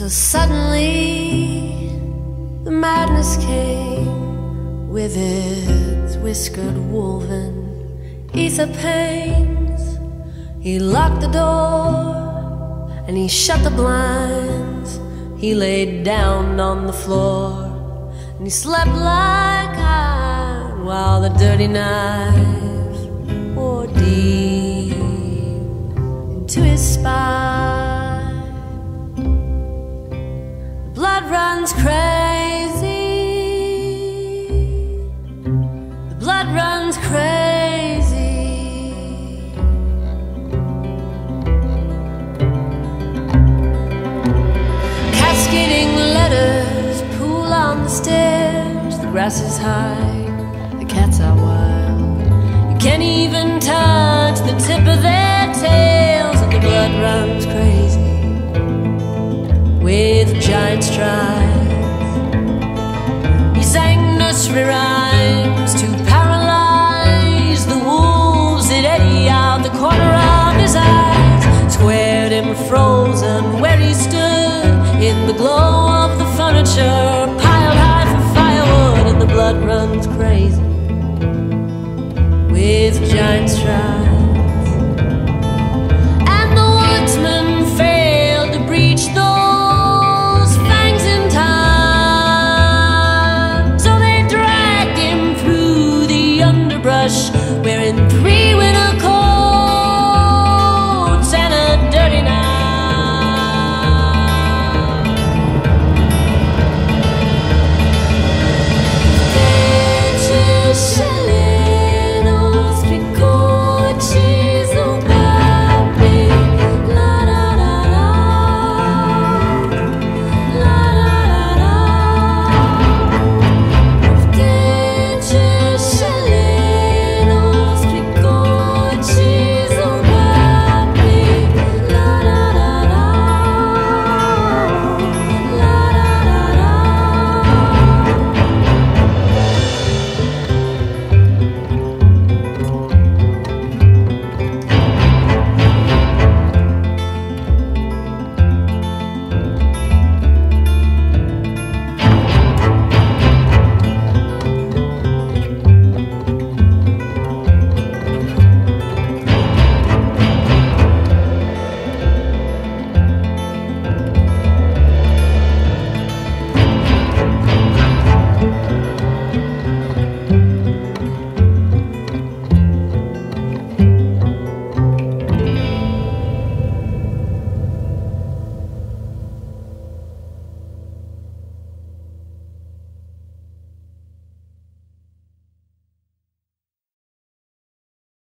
So suddenly the madness came with its whiskered woven ether pains. He locked the door and he shut the blinds. He laid down on the floor and he slept like iron while the dirty knife wore deep into his spine. The blood runs crazy. The blood runs crazy. Cascading letters pool on the stairs. The grass is high, the cats are wild. You can't even touch the tip of their tails. The blood runs crazy with giant strides. He sang nursery rhymes to paralyze the wolves that eddy out the corner of his eyes. Squared him frozen where he stood in the glow of the furniture.